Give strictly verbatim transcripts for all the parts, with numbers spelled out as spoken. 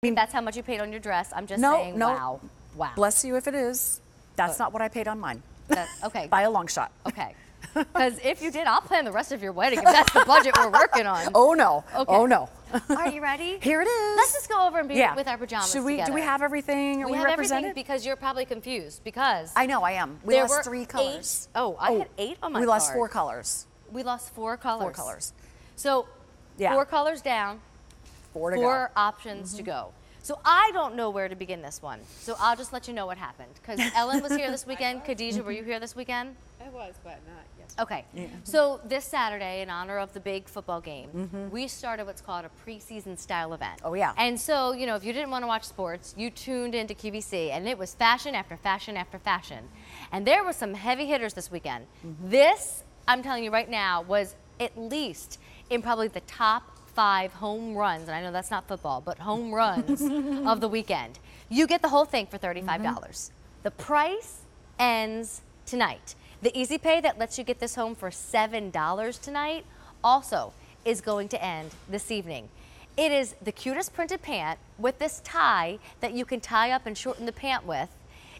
I mean, that's how much you paid on your dress. I'm just no, saying, no. wow. Wow. Bless you if it is. That's Good. not what I paid on mine. That, okay. By a long shot. Okay. Because if you did, I'll plan the rest of your wedding if that's the budget we're working on. Oh, no. Okay. Oh, no. Are you ready? Here it is. Let's just go over and be yeah. with our pajamas Should we, together. Do we have everything? Are we, we have represented? everything because you're probably confused because. I know, I am. We there lost were three colors. Eight. Oh, I oh, had eight on my We lost card. four colors. We lost four colors. Four colors. So yeah. four colors down. Four to four go. Four options mm-hmm. to go. So I don't know where to begin this one. So I'll just let you know what happened. Because Ellen was here this weekend. Khadijah, were you here this weekend? I was, but not yesterday. Okay. Yeah. So this Saturday, in honor of the big football game, mm-hmm. we started what's called a preseason style event. Oh, yeah. And so, you know, if you didn't want to watch sports, you tuned into Q V C, and it was fashion after fashion after fashion. And there were some heavy hitters this weekend. Mm-hmm. This, I'm telling you right now, was at least in probably the top five home runs, and I know that's not football, but home runs of the weekend. You get the whole thing for thirty-five dollars. Mm-hmm. The price ends tonight. The Easy Pay that lets you get this home for seven dollars tonight also is going to end this evening. It is the cutest printed pant with this tie that you can tie up and shorten the pant with.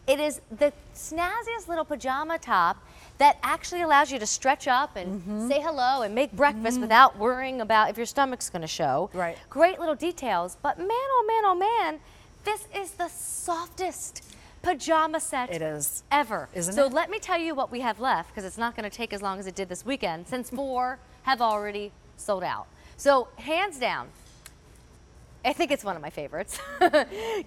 It is the snazziest little pajama top that actually allows you to stretch up and mm-hmm. say hello and make breakfast mm-hmm. without worrying about if your stomach's gonna show. Right. Great little details, but man, oh man, oh man, this is the softest pajama set it is. ever. Isn't so it? So let me tell you what we have left, because it's not gonna take as long as it did this weekend, since four have already sold out. So hands down, I think it's one of my favorites.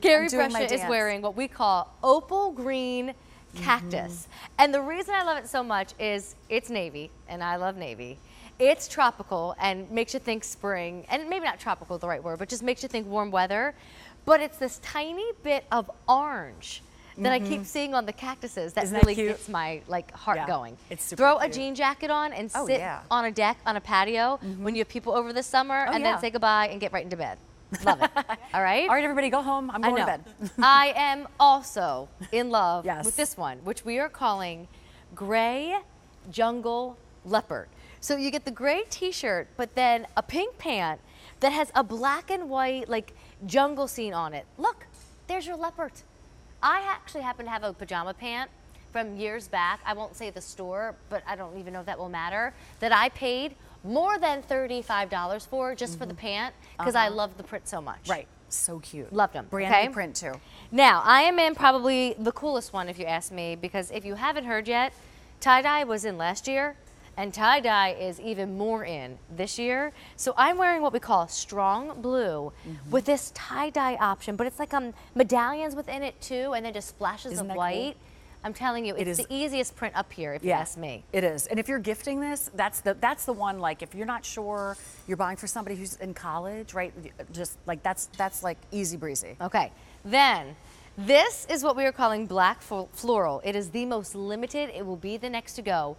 Gary Brescia is wearing what we call opal green cactus. Mm-hmm. And the reason I love it so much is it's navy, and I love navy. It's tropical and makes you think spring, and maybe not tropical the right word, but just makes you think warm weather. But it's this tiny bit of orange that mm-hmm. I keep seeing on the cactuses that Isn't really that gets my like heart yeah, going. It's super Throw cute. a jean jacket on and sit oh, yeah. on a deck, on a patio mm-hmm. when you have people over this summer oh, and yeah. then say goodbye and get right into bed. Love it. All right? All right, everybody, go home. I'm going to bed. I am also in love yes. with this one, which we are calling Gray Jungle Leopard. So you get the gray t-shirt, but then a pink pant that has a black and white, like, jungle scene on it. Look, there's your leopard. I actually happen to have a pajama pant from years back. I won't say the store, but I don't even know if that will matter, that I paid more than thirty-five dollars for just mm-hmm. for the pant because uh-huh. I love the print so much. Right. So cute. Loved them. Brand okay? new print too. Now, I am in probably the coolest one if you ask me, because if you haven't heard yet, tie-dye was in last year and tie-dye is even more in this year. So I'm wearing what we call strong blue mm-hmm. with this tie-dye option, but it's like um, medallions within it too, and then just splashes Isn't of white. Cool? I'm telling you, it's it is, the easiest print up here, if yeah, you ask me. It is, and if you're gifting this, that's the that's the one. Like, if you're not sure, you're buying for somebody who's in college, right? Just like that's that's like easy breezy. Okay, then this is what we are calling black floral. It is the most limited. It will be the next to go.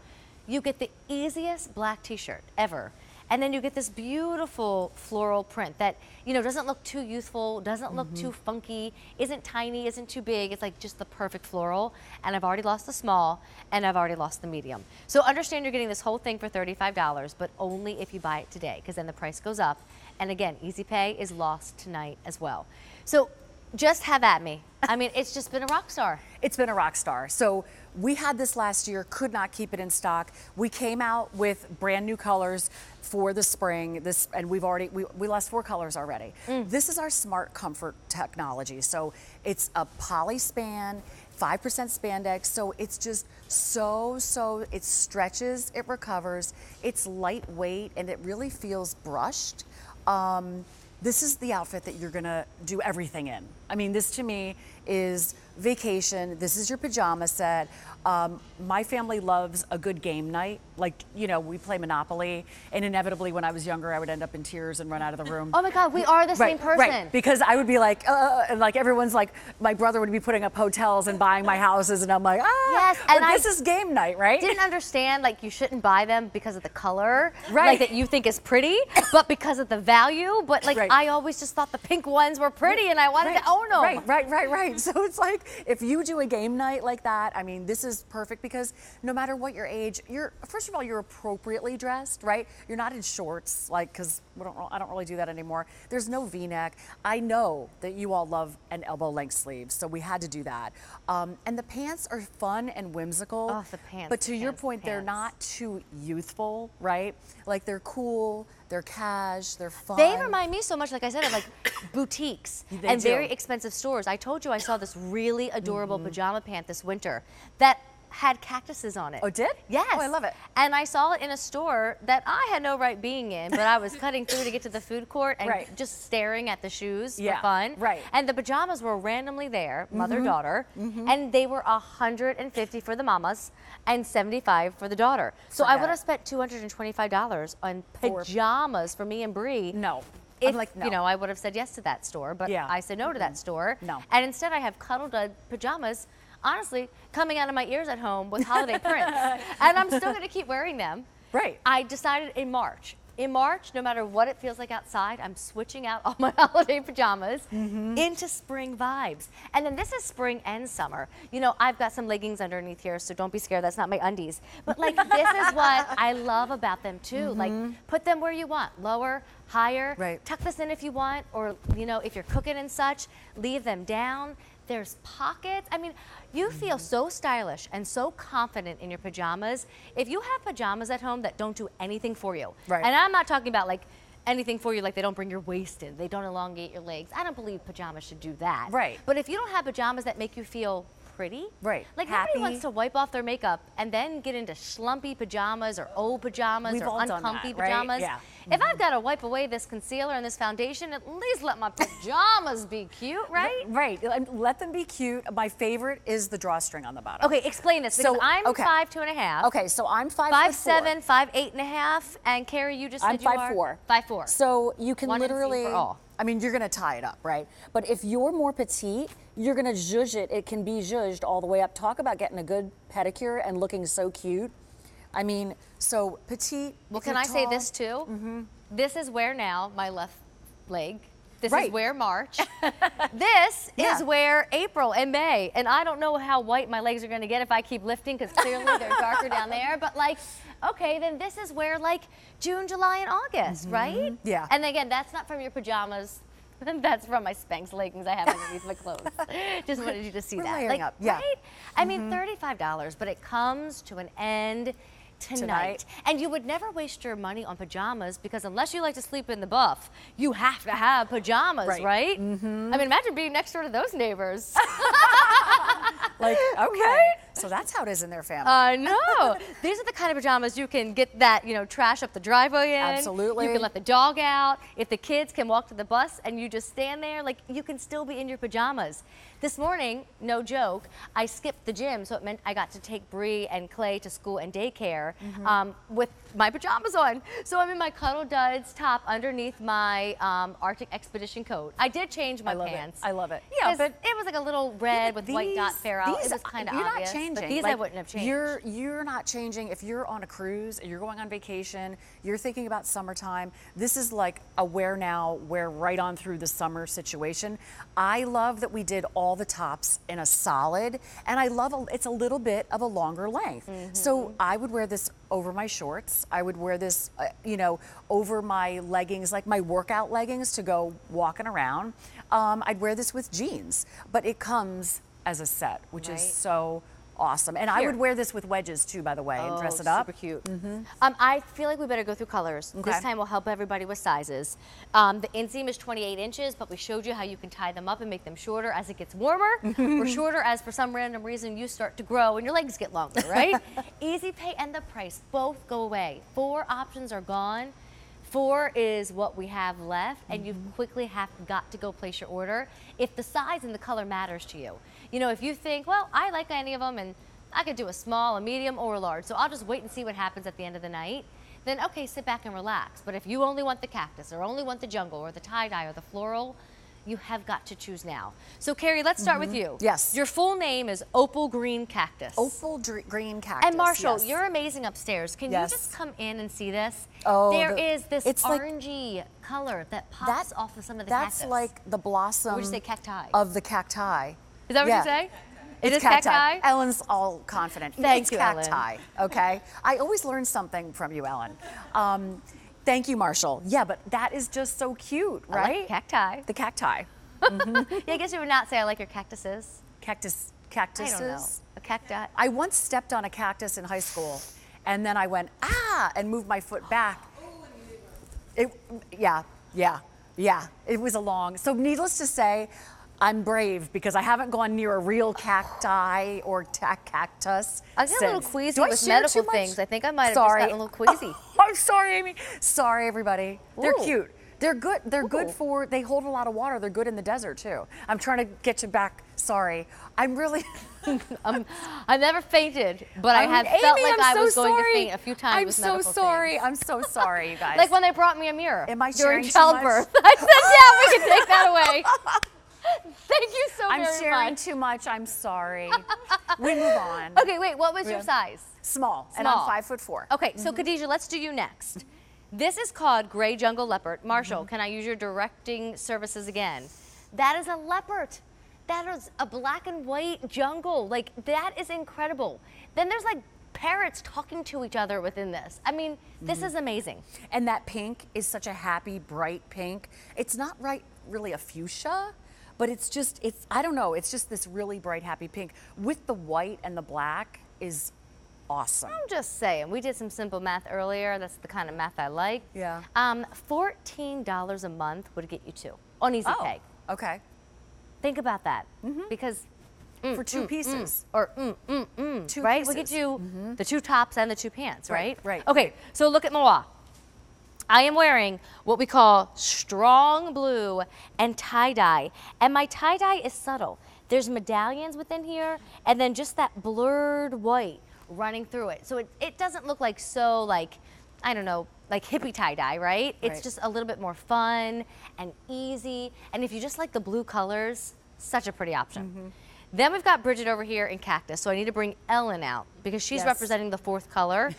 You get the easiest black T-shirt ever, and then you get this beautiful floral print that you know doesn't look too youthful, doesn't look mm-hmm. too funky, isn't tiny, isn't too big. It's like just the perfect floral. And I've already lost the small, and I've already lost the medium. So understand you're getting this whole thing for thirty-five dollars, but only if you buy it today, because then the price goes up. And again, Easy Pay is lost tonight as well. So just have at me. I mean, it's just been a rock star. It's been a rock star. So we had this last year, could not keep it in stock. We came out with brand new colors for the spring, this, and we've already, we, we lost four colors already. Mm. This is our Smart Comfort technology. So it's a poly span, five percent spandex. So it's just so, so, it stretches, it recovers, it's lightweight, and it really feels brushed. Um, This is the outfit that you're gonna do everything in. I mean, this to me is vacation. This is your pajama set. Um, my family loves a good game night. Like, you know, we play Monopoly, and inevitably when I was younger, I would end up in tears and run out of the room. Oh my God, we are the right, same person. Right, because I would be like, uh, and like everyone's like, my brother would be putting up hotels and buying my houses, and I'm like, ah, yes, and this I is game night, right? Didn't understand, like, you shouldn't buy them because of the color, right? Like, that you think is pretty, but because of the value, but like, right. I always just thought the pink ones were pretty, and I wanted right, to own them. Right, right, right, right. Right. So it's like, if you do a game night like that, I mean, this is perfect because no matter what your age, you're, first of all, you're appropriately dressed, right? You're not in shorts, like, because we don't, I don't really do that anymore. There's no V-neck. I know that you all love an elbow length sleeve, so we had to do that. Um, and the pants are fun and whimsical. Oh, the pants. But to pants, your point, pants. They're not too youthful, right? Like, they're cool. They're cash, they're fun. They remind me so much, like I said, of like boutiques they and do. Very expensive stores. I told you I saw this really adorable mm-hmm. pajama pant this winter that had cactuses on it. Oh, did? Yes. Oh, I love it. And I saw it in a store that I had no right being in, but I was cutting through to get to the food court and right. just staring at the shoes yeah. for fun. Right. And the pajamas were randomly there, mother, mm-hmm. daughter, mm-hmm. and they were one hundred fifty dollars for the mamas and seventy-five dollars for the daughter. So Forget I would have spent two hundred twenty-five dollars on pajamas for me and Bree. No. If, I'm like, no. You know, I would have said yes to that store, but yeah. I said no to that store. No. And instead I have Cuddl Duds pajamas, honestly, coming out of my ears at home with holiday prints. And I'm still going to keep wearing them. Right. I decided in March. In March, no matter what it feels like outside, I'm switching out all my holiday pajamas mm-hmm. into spring vibes. And then this is spring and summer. You know, I've got some leggings underneath here, so don't be scared. That's not my undies. But, like, this is what I love about them, too. Mm-hmm. Like, put them where you want. Lower, higher. Right. Tuck this in if you want. Or, you know, if you're cooking and such, leave them down. There's pockets. I mean, you feel so stylish and so confident in your pajamas. If you have pajamas at home that don't do anything for you, right. and I'm not talking about like anything for you, like they don't bring your waist in, they don't elongate your legs. I don't believe pajamas should do that. Right. But if you don't have pajamas that make you feel pretty, right. like happy. Nobody wants to wipe off their makeup and then get into schlumpy pajamas or old pajamas We've or uncomfy that, pajamas. Right? Yeah. If mm-hmm. I've got to wipe away this concealer and this foundation, at least let my pajamas be cute, right? Right. Let them be cute. My favorite is the drawstring on the bottom. Okay, explain this. So I'm okay. five two and a half. Okay, so I'm five five seven, four. five eight and a half, and Carrie, you just said I'm you five are four. Five four. So you can One literally. For all. I mean, you're gonna tie it up, right? But if you're more petite, you're gonna zhuzh it. It can be zhuzhed all the way up. Talk about getting a good pedicure and looking so cute. I mean, so petite. Well, can I tall. say this too? Mm-hmm. This is where now my left leg. This right. is where March. This yeah. is where April and May. And I don't know how white my legs are going to get if I keep lifting because clearly they're darker down there. But like, okay, then this is where like June, July, and August, mm-hmm. right? Yeah. And again, that's not from your pajamas. That's from my Spanx leggings I have underneath my clothes. Just wanted you to see We're that. Like, up. Yeah. Right? I mm-hmm. mean, thirty-five dollars, but it comes to an end Tonight. Tonight. And you would never waste your money on pajamas because unless you like to sleep in the buff, you have to have pajamas, right? right? Mm-hmm. I mean, imagine being next door to those neighbors. Like, okay. So that's how it is in their family. I uh, know. These are the kind of pajamas you can get that, you know, trash up the driveway in. Absolutely. You can let the dog out. If the kids can walk to the bus and you just stand there, like, you can still be in your pajamas. This morning, no joke, I skipped the gym, so it meant I got to take Bree and Clay to school and daycare mm-hmm. um, with my pajamas on. So I'm in my Cuddl Duds top underneath my um, Arctic Expedition coat. I did change my I pants. It. I love it. Yeah, but it was like a little red yeah, with these, white dot fair out. It was kind of obvious. Not But these like, I wouldn't have changed. You're, you're not changing. If you're on a cruise, you're going on vacation, you're thinking about summertime, this is like a wear now, wear right on through the summer situation. I love that we did all the tops in a solid, and I love a, it's a little bit of a longer length. Mm-hmm. So I would wear this over my shorts. I would wear this, uh, you know, over my leggings, like my workout leggings to go walking around. Um, I'd wear this with jeans, but it comes as a set, which right. is so awesome. And Here. I would wear this with wedges too, by the way, oh, and dress it up. Super cute. Mm-hmm. Um, I feel like we better go through colors. Okay. This time we'll help everybody with sizes. Um, the inseam is twenty-eight inches, but we showed you how you can tie them up and make them shorter as it gets warmer, or shorter as for some random reason you start to grow and your legs get longer, right? Easy Pay and the price both go away. Four options are gone. Four is what we have left, and you quickly have got to go place your order if the size and the color matters to you. You know, if you think, well, I like any of them, and I could do a small, a medium, or a large, so I'll just wait and see what happens at the end of the night, then okay, sit back and relax. But if you only want the cactus, or only want the jungle, or the tie-dye, or the floral, you have got to choose now. So, Carrie, let's start mm-hmm. with you. Yes. Your full name is Opal Green Cactus. Opal Dr- Green Cactus. And Marshall, yes. you're amazing upstairs. Can yes. you just come in and see this? Oh, there the, is this orangey like, color that pops that, off of some of the that's cactus. That's like the blossom. Or would you say cacti? Of the cacti. Is that what yeah. you say? It's it is cacti. cacti. Ellen's all confident. Thank it's you, cacti, Ellen. Okay. I always learn something from you, Ellen. Um, thank you, Marshall. Yeah, but that is just so cute, right? I like cacti. The cacti. Mm-hmm. Yeah, I guess you would not say I like your cactuses. Cactus, cactuses. I don't know. A cacti. I once stepped on a cactus in high school, and then I went ah and moved my foot back. It, yeah, yeah, yeah. It was a long. So needless to say, I'm brave because I haven't gone near a real cacti or ta cactus. I get a little queasy Do with medical things. I think I might have sorry. just gotten a little queasy. Oh, I'm sorry, Amy. Sorry, everybody. Ooh. They're cute. They're good. They're Ooh. good for. They hold a lot of water. They're good in the desert too. I'm trying to get you back. Sorry. I'm really. um, I never fainted, but I, I mean, had Amy, felt like I'm I was so going sorry. to faint a few times. I'm with so sorry. Things. I'm so sorry, you guys. Like when they brought me a mirror. Am I during childbirth? I said, yeah, we can take that away. Thank you so I'm very much. I'm sharing too much. I'm sorry. We move on. Okay, wait. What was yeah. your size? Small, Small. And I'm five foot four. Okay, so mm-hmm. Khadijah, let's do you next. This is called gray jungle leopard. Marshall, mm-hmm. can I use your directing services again? That is a leopard. That is a black and white jungle. Like, that is incredible. Then there's like parrots talking to each other within this. I mean, this mm-hmm. is amazing. And that pink is such a happy, bright pink. It's not right, really a fuchsia, but it's just, it's, I don't know, it's just this really bright, happy pink. With the white and the black is awesome. I'm just saying, we did some simple math earlier. That's the kind of math I like. Yeah. Um, fourteen dollars a month would get you two on Easy oh, Pay. Okay. Think about that mm-hmm. because mm, for two mm, pieces mm, or mm, mm, mm, two right, pieces. We get you mm-hmm. the two tops and the two pants, right? Right. right okay, right. So look at moi. I am wearing what we call strong blue and tie dye, and my tie dye is subtle. There's medallions within here, and then just that blurred white running through it. So it, it doesn't look like so like, I don't know, like hippie tie-dye, right? It's right. just a little bit more fun and easy. And if you just like the blue colors, such a pretty option. Mm-hmm. Then we've got Bridget over here in cactus. So I need to bring Ellen out because she's yes. representing the fourth color.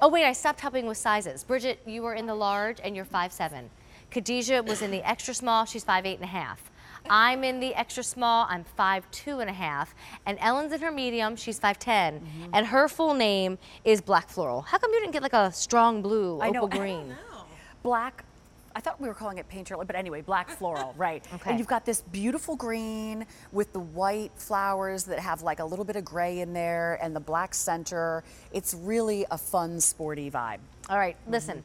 Oh wait, I stopped helping with sizes. Bridget, you were in the large and you're five seven. Khadijah was in the extra small, she's five eight and a half. I'm in the extra small, I'm five two and a half, and Ellen's in her medium, she's five ten, mm-hmm. and her full name is Black Floral. How come you didn't get like a strong blue, I opal know, green? I don't know. Black, I thought we were calling it painter, but anyway, Black Floral, right. Okay. And you've got this beautiful green with the white flowers that have like a little bit of gray in there and the black center. It's really a fun, sporty vibe. All right, mm-hmm. listen,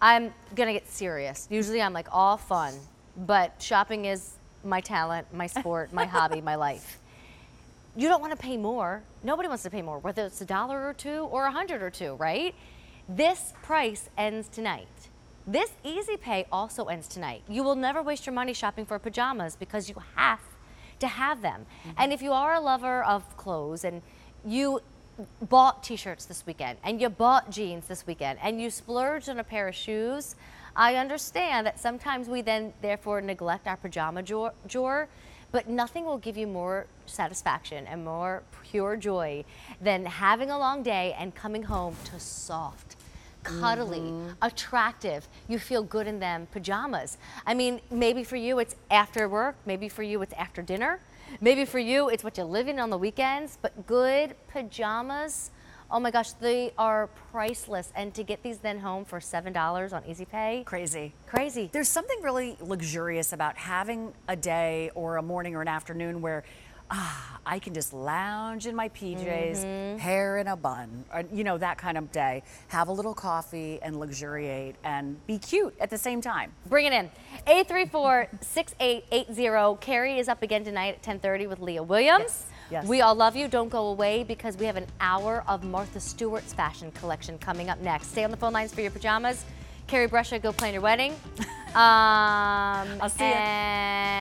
I'm gonna get serious. Usually I'm like all fun, but shopping is my talent, my sport, my hobby, my life. You don't want to pay more. Nobody wants to pay more, whether it's a dollar or two or a hundred or two, right? This price ends tonight. This Easy Pay also ends tonight. You will never waste your money shopping for pajamas because you have to have them. Mm-hmm. And if you are a lover of clothes and you bought t-shirts this weekend and you bought jeans this weekend and you splurged on a pair of shoes, I understand that sometimes we then therefore neglect our pajama drawer, but nothing will give you more satisfaction and more pure joy than having a long day and coming home to soft, cuddly, mm-hmm. attractive, you feel good in them pajamas. I mean, maybe for you it's after work, maybe for you it's after dinner, maybe for you it's what you live in on the weekends, but good pajamas, oh my gosh, they are priceless. And to get these then home for seven dollars on Easy Pay. Crazy. Crazy. There's something really luxurious about having a day or a morning or an afternoon where ah, I can just lounge in my P Js, mm-hmm. hair in a bun, or, you know, that kind of day. Have a little coffee and luxuriate and be cute at the same time. Bring it in. eight three four, six eight eight zero. Carrie is up again tonight at ten thirty with Leah Williams. Yes. Yes. We all love you. Don't go away because we have an hour of Martha Stewart's fashion collection coming up next. Stay on the phone lines for your pajamas. Carrie Brescia, go plan your wedding. Um, I'll see you.